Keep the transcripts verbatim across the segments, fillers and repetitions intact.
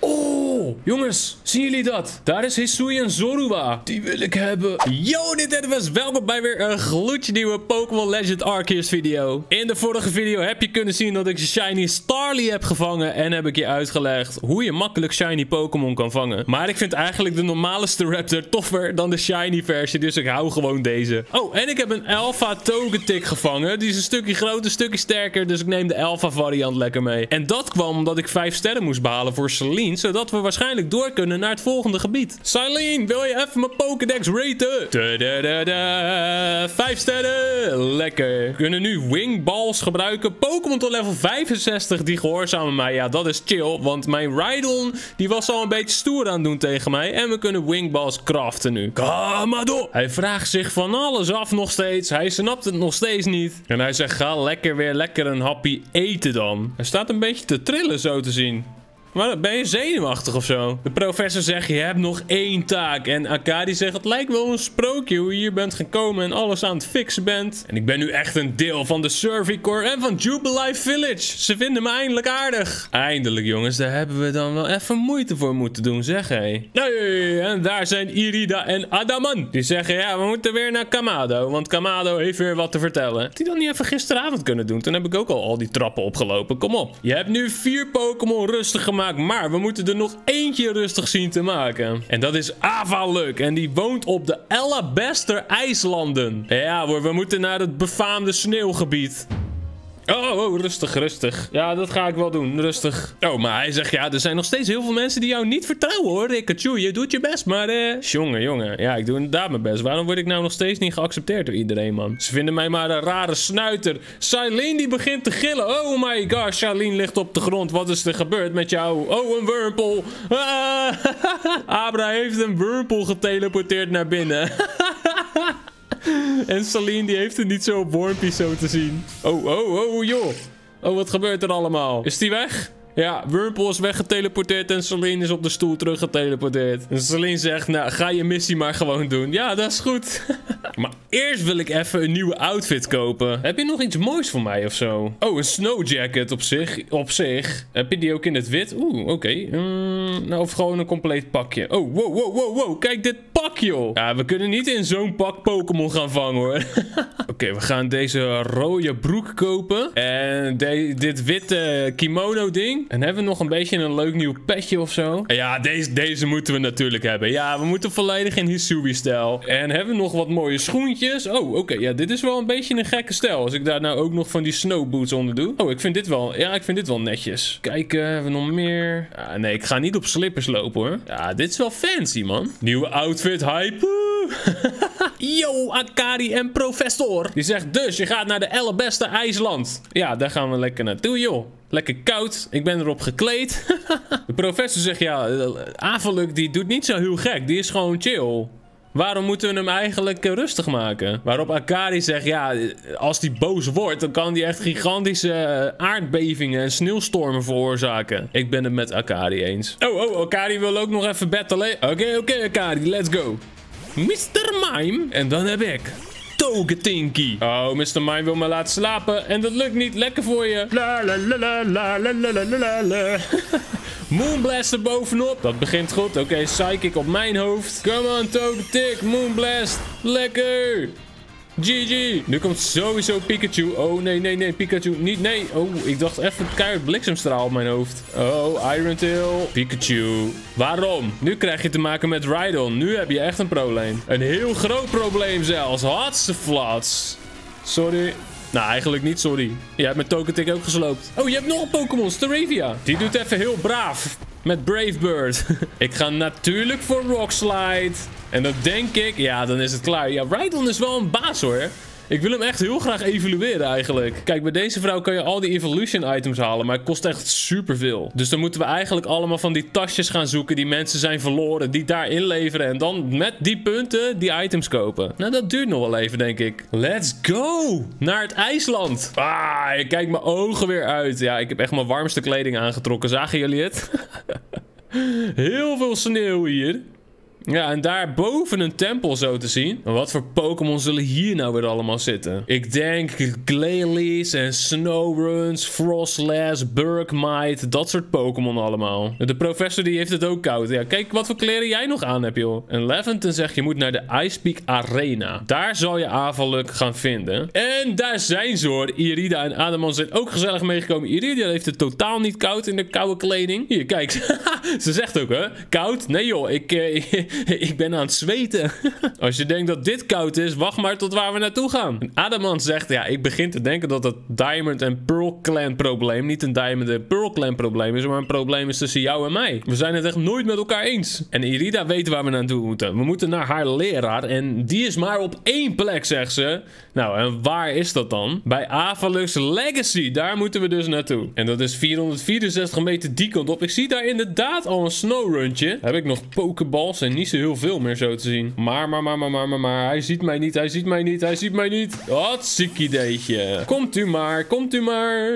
Oh, jongens, zien jullie dat? Daar is Hisuian Zorua. Die wil ik hebben. Yo, dit was welkom bij weer een gloedje nieuwe Pokémon Legend Arceus video. In de vorige video heb je kunnen zien dat ik Shiny Starly heb gevangen. En heb ik je uitgelegd hoe je makkelijk Shiny Pokémon kan vangen. Maar ik vind eigenlijk de normalste Raptor toffer dan de Shiny versie. Dus ik hou gewoon deze. Oh, en ik heb een Alpha Togetic gevangen. Die is een stukje groter, een stukje sterker. Dus ik neem de Alpha variant lekker mee. En dat kwam omdat ik vijf sterren moest behalen voor Celine. Zodat we waarschijnlijk door kunnen naar het volgende gebied. Celine, wil je even mijn Pokédex raten? Da -da -da -da. Vijf sterren. Lekker. We kunnen nu Wing Balls gebruiken. Pokémon tot level vijfenzestig. Die gehoorzamen mij. Ja, dat is chill. Want mijn Rhydon, die was al een beetje stoer aan het doen tegen mij. En we kunnen Wing Balls craften nu. Kamado. Hij vraagt zich van alles af nog steeds. Hij snapt het nog steeds niet. En hij zegt, ga lekker weer lekker een hapje eten dan. Hij staat een beetje te trillen zo te zien. Maar ben je zenuwachtig of zo? De professor zegt, je hebt nog één taak. En Akadi zegt, het lijkt wel een sprookje hoe je hier bent gekomen en alles aan het fixen bent. En ik ben nu echt een deel van de Servicorps en van Jubilee Village. Ze vinden me eindelijk aardig. Eindelijk jongens, daar hebben we dan wel even moeite voor moeten doen, zeg hé. Nee, en daar zijn Irida en Adaman. Die zeggen, ja, we moeten weer naar Kamado. Want Kamado heeft weer wat te vertellen. Had die dan niet even gisteravond kunnen doen? Toen heb ik ook al al die trappen opgelopen. Kom op. Je hebt nu vier Pokémon rustig gemaakt. Maar we moeten er nog eentje rustig zien te maken. En dat is Avalugg. En die woont op de Alabaster-ijslanden. Ja hoor, we moeten naar het befaamde sneeuwgebied. Oh, oh, rustig, rustig. Ja, dat ga ik wel doen, rustig. Oh, maar hij zegt, ja, er zijn nog steeds heel veel mensen die jou niet vertrouwen, hoor. Rickachu, je doet je best, maar eh... Jongen, jongen. Ja, ik doe inderdaad mijn best. Waarom word ik nou nog steeds niet geaccepteerd door iedereen, man? Ze vinden mij maar een rare snuiter. Celine, die begint te gillen. Oh my gosh, Celine ligt op de grond. Wat is er gebeurd met jou? Oh, een Wurmple. Ah, Abra heeft een Wurmple geteleporteerd naar binnen. En Celine die heeft het niet zo op Wormpie zo te zien. Oh, oh, oh, joh. Oh, wat gebeurt er allemaal? Is die weg? Ja, Wurmple is weggeteleporteerd en Celine is op de stoel teruggeteleporteerd. En Celine zegt, nou, ga je missie maar gewoon doen. Ja, dat is goed. Maar eerst wil ik even een nieuwe outfit kopen. Heb je nog iets moois voor mij of zo? Oh, een snowjacket op zich. Op zich. Heb je die ook in het wit? Oeh, oké. Okay. Mm, nou, of gewoon een compleet pakje. Oh, wow, wow, wow, wow. Kijk dit pak, joh. Ja, we kunnen niet in zo'n pak Pokémon gaan vangen, hoor. Oké, okay, we gaan deze rode broek kopen. En dit witte kimono ding. En hebben we nog een beetje een leuk nieuw petje of zo? Ja, deze, deze moeten we natuurlijk hebben. Ja, we moeten volledig in Hisui-stijl. En hebben we nog wat mooie schoentjes? Oh, oké. Okay. Ja, dit is wel een beetje een gekke stijl. Als ik daar nou ook nog van die snowboots onder doe. Oh, ik vind dit wel... Ja, ik vind dit wel netjes. Kijken, hebben we nog meer? Ah, nee, ik ga niet op slippers lopen, hoor. Ja, dit is wel fancy, man. Nieuwe outfit, hype. Yo, Akari en professor. Die zegt dus, je gaat naar de allerbeste IJsland. Ja, daar gaan we lekker naartoe, joh. Lekker koud. Ik ben erop gekleed. De professor zegt, ja, Avalugg die doet niet zo heel gek. Die is gewoon chill. Waarom moeten we hem eigenlijk rustig maken? Waarop Akari zegt, ja, als die boos wordt, dan kan die echt gigantische aardbevingen en sneeuwstormen veroorzaken. Ik ben het met Akari eens. Oh, oh, Akari wil ook nog even battelen. Oké, okay, oké, okay, Akari, let's go. mister Mime. En dan heb ik Togetinky. Oh, mister Mime wil me laten slapen. En dat lukt niet. Lekker voor je. La la la la la la la la la. Moonblast er bovenop. Dat begint goed. Oké, okay, psychic op mijn hoofd. Come on, Togetic. Moonblast. Lekker. G G. Nu komt sowieso Pikachu. Oh, nee, nee, nee. Pikachu niet. Nee. Oh, ik dacht even keihard bliksemstraal op mijn hoofd. Oh, Iron Tail. Pikachu. Waarom? Nu krijg je te maken met Rhydon. Nu heb je echt een probleem. Een heel groot probleem zelfs. Hatseflats. Sorry. Nou, eigenlijk niet, sorry. Je hebt mijn Togetic ook gesloopt. Oh, je hebt nog een Pokémon, Staravia. Die doet even heel braaf. Met Brave Bird. Ik ga natuurlijk voor Rockslide. En dat denk ik... Ja, dan is het klaar. Ja, Rhydon is wel een baas, hoor. Ik wil hem echt heel graag evolueren, eigenlijk. Kijk, bij deze vrouw kan je al die evolution items halen, maar het kost echt superveel. Dus dan moeten we eigenlijk allemaal van die tasjes gaan zoeken die mensen zijn verloren, die daar inleveren en dan met die punten die items kopen. Nou, dat duurt nog wel even, denk ik. Let's go! Naar het IJsland! Ah, ik kijk mijn ogen weer uit. Ja, ik heb echt mijn warmste kleding aangetrokken. Zagen jullie het? Heel veel sneeuw hier. Ja, en daar boven een tempel zo te zien. Maar wat voor Pokémon zullen hier nou weer allemaal zitten? Ik denk Glalies en Snorunts, Frostless, Bergmite, dat soort Pokémon allemaal. De professor die heeft het ook koud. Ja, kijk wat voor kleren jij nog aan hebt, joh. En Leventon zegt je moet naar de Ice Peak Arena. Daar zal je Avalugg gaan vinden. En daar zijn ze hoor. Irida en Adaman zijn ook gezellig meegekomen. Irida heeft het totaal niet koud in de koude kleding. Hier, kijk. Ze zegt ook, hè? Koud? Nee joh, ik... Eh, ik ben aan het zweten. Als je denkt dat dit koud is, wacht maar tot waar we naartoe gaan. En Adaman zegt, ja, ik begin te denken dat dat Diamond en Pearl Clan probleem niet een Diamond en Pearl Clan probleem is, maar een probleem is tussen jou en mij. We zijn het echt nooit met elkaar eens. En Irida weet waar we naartoe moeten. We moeten naar haar leraar en die is maar op één plek, zegt ze. Nou, en waar is dat dan? Bij Avalugg's Legacy. Daar moeten we dus naartoe. En dat is vierhonderdvierenzestig meter die kant op. Ik zie daar inderdaad al een Snoruntje. Heb ik nog Pokéballs en niet zo heel veel meer zo te zien. Maar, maar, maar, maar, maar, maar, maar. Hij ziet mij niet, hij ziet mij niet, hij ziet mij niet. Wat ziek ideetje. Komt u maar, komt u maar.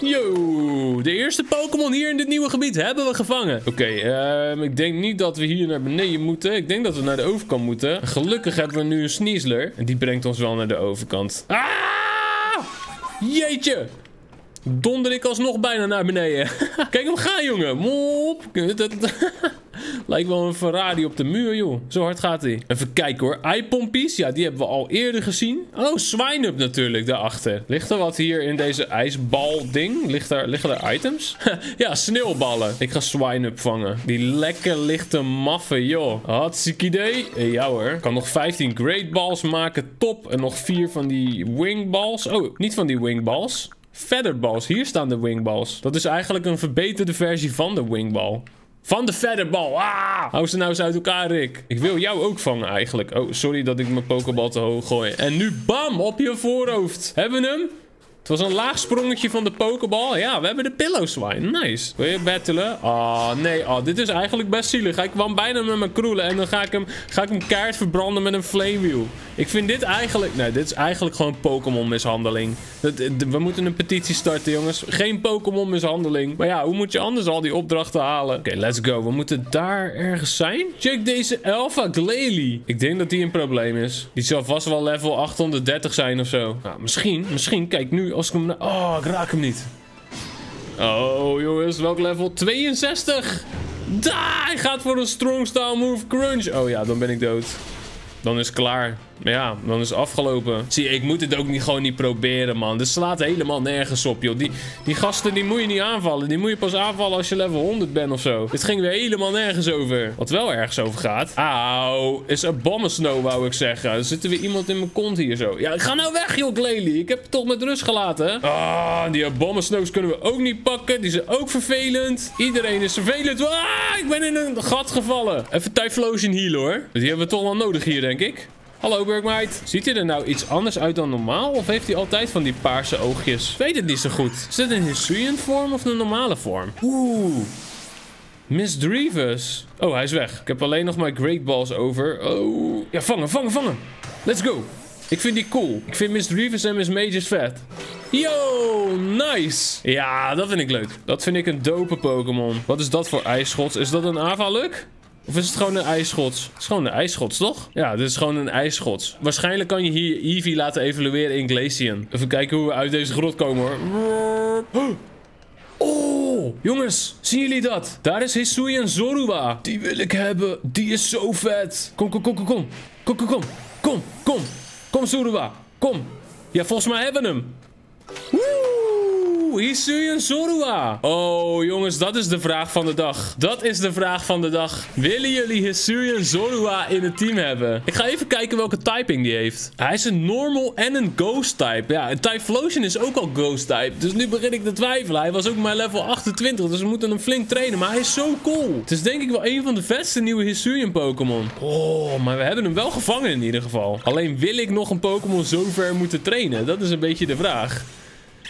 Yo, de eerste Pokémon hier in dit nieuwe gebied hebben we gevangen. Oké, okay, um, ik denk niet dat we hier naar beneden moeten. Ik denk dat we naar de overkant moeten. Gelukkig hebben we nu een Sneasler. En die brengt ons wel naar de overkant. Ah! Jeetje! Donder ik alsnog bijna naar beneden. Kijk hem gaan, jongen. Mop. Lijkt wel een Ferrari op de muur, joh. Zo hard gaat hij. Even kijken, hoor. Eipompies. Ja, die hebben we al eerder gezien. Oh, Swinub natuurlijk, daarachter. Ligt er wat hier in deze ijsbal-ding? Ligt er, liggen er items? Ja, sneeuwballen. Ik ga Swinub vangen. Die lekker lichte maffe, joh. Hartstikke idee. Ja, hoor. Ik kan nog vijftien Great Balls maken. Top. En nog vier van die Wing Balls. Oh, niet van die Wing Balls. Feathered Balls. Hier staan de Wing Balls. Dat is eigenlijk een verbeterde versie van de Wing Ball. Van de verderbal. Ah! Hou ze nou eens uit elkaar, Rick. Ik wil jou ook vangen eigenlijk. Oh, sorry dat ik mijn pokebal te hoog gooi. En nu bam, op je voorhoofd. Hebben we hem? Het was een laag sprongetje van de pokebal. Ja, we hebben de pillow swine. Nice. Wil je battelen? Ah, oh, nee. Oh, dit is eigenlijk best zielig. Ik kwam bijna met mijn kroelen en dan ga ik hem, ga ik hem keihard verbranden met een flamewheel. Ik vind dit eigenlijk... Nee, dit is eigenlijk gewoon Pokémon mishandeling. We moeten een petitie starten, jongens. Geen Pokémon mishandeling. Maar ja, hoe moet je anders al die opdrachten halen? Oké, okay, let's go. We moeten daar ergens zijn. Check deze Alpha Glalie. Ik denk dat die een probleem is. Die zal vast wel level achthonderddertig zijn of zo. Nou, misschien. Misschien. Kijk nu... Als ik hem... Oh, ik raak hem niet. Oh, jongens. Welk level? tweeënzestig. Da, hij gaat voor een strong style move crunch. Oh ja, dan ben ik dood. Dan is het klaar. Ja, dan is het afgelopen. Zie, ik moet het ook niet, gewoon niet proberen, man. Dit slaat helemaal nergens op, joh. Die, die gasten, die moet je niet aanvallen. Die moet je pas aanvallen als je level honderd bent of zo. Dit ging weer helemaal nergens over. Wat wel ergens over gaat. Auw, is Abomasnow, wou ik zeggen. Er zit weer iemand in mijn kont hier zo. Ja, ga nou weg, joh, Glalie. Ik heb het toch met rust gelaten. Ah, die Abomasnows kunnen we ook niet pakken. Die zijn ook vervelend. Iedereen is vervelend. Ah, ik ben in een gat gevallen. Even Typhlosion healen, hoor. Die hebben we toch wel nodig hier, denk ik. Hallo, Bergmite. Ziet hij er nou iets anders uit dan normaal? Of heeft hij altijd van die paarse oogjes? Ik weet het niet zo goed. Is dit een Hisuian vorm of een normale vorm? Oeh. Misdreavus. Oh, hij is weg. Ik heb alleen nog mijn Great Balls over. Oh. Ja, vangen, vangen, vangen. Let's go. Ik vind die cool. Ik vind Misdreavus en Miss Mages vet. Yo, nice. Ja, dat vind ik leuk. Dat vind ik een dope Pokémon. Wat is dat voor ijsschots? Is dat een Avaluggg? Of is het gewoon een ijsschots? Het is gewoon een ijsschots, toch? Ja, dit is gewoon een ijsschots. Waarschijnlijk kan je hier Eevee laten evolueren in Glacian. Even kijken hoe we uit deze grot komen, hoor. Oh, jongens. Zien jullie dat? Daar is Hisuian Zorua. Die wil ik hebben. Die is zo vet. Kom, kom, kom, kom, kom. Kom, kom, kom. Kom, kom. Kom, Zorua. Kom. Ja, volgens mij hebben we hem. Woe. Hisuian Zorua. Oh, jongens, dat is de vraag van de dag. Dat is de vraag van de dag. Willen jullie Hisuian Zorua in het team hebben? Ik ga even kijken welke typing die heeft. Hij is een normal en een ghost type. Ja, en Typhlosion is ook al ghost type. Dus nu begin ik te twijfelen. Hij was ook maar level achtentwintig, dus we moeten hem flink trainen. Maar hij is zo cool. Het is denk ik wel een van de vetste nieuwe Hisuian Pokémon. Oh, maar we hebben hem wel gevangen in ieder geval. Alleen wil ik nog een Pokémon zo ver moeten trainen? Dat is een beetje de vraag.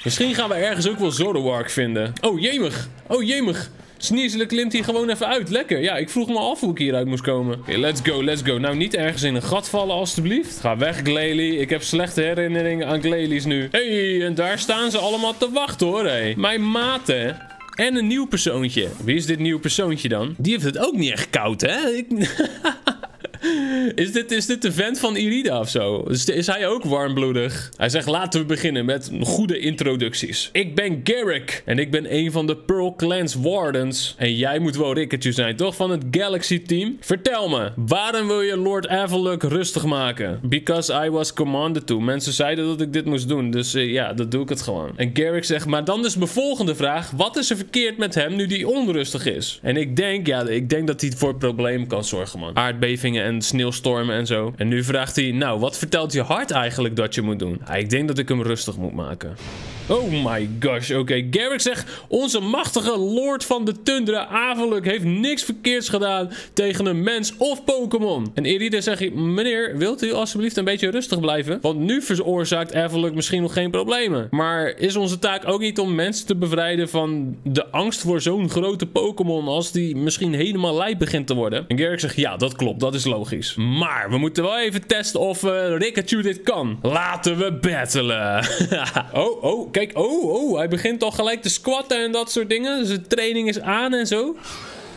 Misschien gaan we ergens ook wel Zoroark vinden. Oh, jemig. Oh, jemig. Sneasler klimt hier gewoon even uit. Lekker. Ja, ik vroeg me af hoe ik hieruit moest komen. Okay, let's go, let's go. Nou, niet ergens in een gat vallen, alstublieft. Ga weg, Glalie. Ik heb slechte herinneringen aan Glalies nu. Hé, hey, en daar staan ze allemaal te wachten, hoor. Hey. Mijn maten. En een nieuw persoontje. Wie is dit nieuw persoontje dan? Die heeft het ook niet echt koud, hè? Ik... Is dit, is dit de vent van Irida of zo? Is, is hij ook warmbloedig? Hij zegt, laten we beginnen met goede introducties. Ik ben Garrick. En ik ben een van de Pearl Clans Wardens. En jij moet wel Rickachu zijn, toch? Van het Galaxy Team. Vertel me, waarom wil je Lord Avalugg rustig maken? Because I was commanded to. Mensen zeiden dat ik dit moest doen. Dus uh, ja, dat doe ik het gewoon. En Garrick zegt, maar dan dus mijn volgende vraag. Wat is er verkeerd met hem nu die onrustig is? En ik denk, ja, ik denk dat hij voor problemen kan zorgen, man. Aardbevingen en sneeuwstormen en zo. En nu vraagt hij, nou, wat vertelt je hart eigenlijk dat je moet doen? Ja, ik denk dat ik hem rustig moet maken. Oh my gosh, oké. Okay. Garrick zegt, onze machtige lord van de tundra, Avalugg, heeft niks verkeerds gedaan tegen een mens of Pokémon. En Irida zegt, meneer, wilt u alsjeblieft een beetje rustig blijven? Want nu veroorzaakt Avalugg misschien nog geen problemen. Maar is onze taak ook niet om mensen te bevrijden van de angst voor zo'n grote Pokémon als die misschien helemaal lijp begint te worden? En Garrick zegt, ja, dat klopt, dat is logisch. Maar we moeten wel even testen of uh, Rickachu dit kan. Laten we battelen. oh, oh. Kijk, oh, oh, hij begint al gelijk te squatten en dat soort dingen. Dus de training is aan en zo.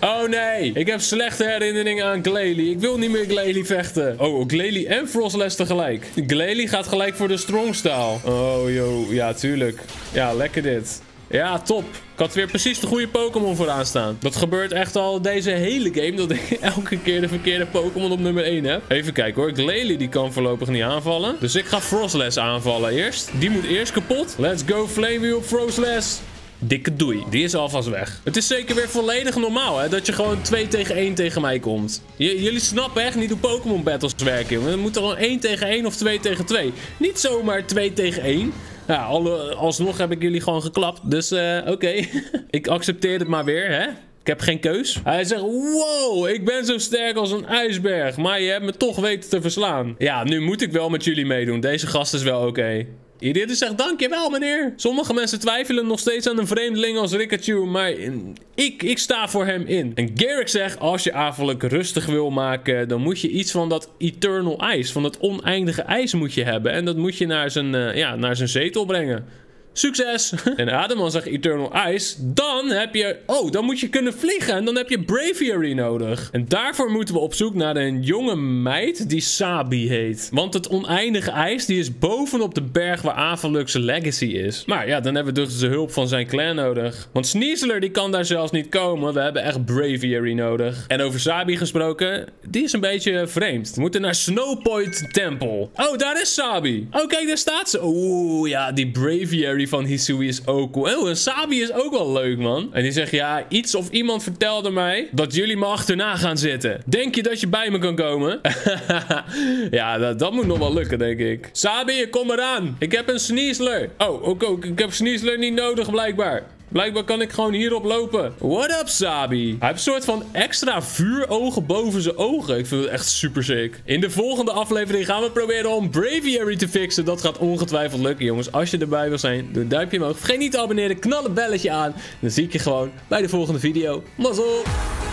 Oh nee, ik heb slechte herinneringen aan Glalie. Ik wil niet meer Glalie vechten. Oh, Glalie en Frostless tegelijk. Glalie gaat gelijk voor de strong style. Oh, joh, ja, tuurlijk. Ja, lekker dit. Ja, top. Ik had weer precies de goede Pokémon vooraan staan. Dat gebeurt echt al deze hele game. Dat ik elke keer de verkeerde Pokémon op nummer één heb. Even kijken hoor. Glalie die kan voorlopig niet aanvallen. Dus ik ga Frostless aanvallen eerst. Die moet eerst kapot. Let's go Flamewheel Frostless. Dikke doei. Die is alvast weg. Het is zeker weer volledig normaal, hè? Dat je gewoon twee tegen één tegen mij komt. J Jullie snappen echt niet hoe Pokémon battles werken, jongen. Het moet er gewoon één tegen één of twee tegen twee. Niet zomaar twee tegen één. Ja, alle, alsnog heb ik jullie gewoon geklapt. Dus uh, oké. Okay. Ik accepteer het maar weer, hè. Ik heb geen keus. Hij zegt, wow, ik ben zo sterk als een ijsberg. Maar je hebt me toch weten te verslaan. Ja, nu moet ik wel met jullie meedoen. Deze gast is wel oké. Okay. Irida zegt, dankjewel meneer. Sommige mensen twijfelen nog steeds aan een vreemdeling als Rickachu, maar ik, ik sta voor hem in. En Garrick zegt, als je Avalugg rustig wil maken, dan moet je iets van dat Eternal Ice, van dat oneindige ijs moet je hebben. En dat moet je naar zijn, uh, ja, naar zijn zetel brengen. Succes! En Adaman zegt Eternal Ice. Dan heb je... Oh, dan moet je kunnen vliegen. En dan heb je Braviary nodig. En daarvoor moeten we op zoek naar een jonge meid die Sabi heet. Want het oneindige ijs, die is bovenop de berg waar Avalugg's Legacy is. Maar ja, dan hebben we dus de hulp van zijn clan nodig. Want Sneasler, die kan daar zelfs niet komen. We hebben echt Braviary nodig. En over Sabi gesproken, die is een beetje vreemd. We moeten naar Snowpoint Temple. Oh, daar is Sabi. Oh, kijk, daar staat ze. Oeh, ja, die Braviary van Hisui is ook cool. Oh, en Sabi is ook wel leuk, man. En die zegt, ja, iets of iemand vertelde mij dat jullie me achterna gaan zitten. Denk je dat je bij me kan komen? Ja, dat, dat moet nog wel lukken, denk ik. Sabi, kom eraan. Ik heb een Sneasler. Oh, ook, ook, ik heb Sneasler niet nodig, blijkbaar. Blijkbaar kan ik gewoon hierop lopen. What up, Sabi? Hij heeft een soort van extra vuurogen boven zijn ogen. Ik vind het echt super sick. In de volgende aflevering gaan we proberen om Braviary te fixen. Dat gaat ongetwijfeld lukken, jongens. Als je erbij wil zijn, doe een duimpje omhoog. Vergeet niet te abonneren, knal het belletje aan. Dan zie ik je gewoon bij de volgende video. Mazzel!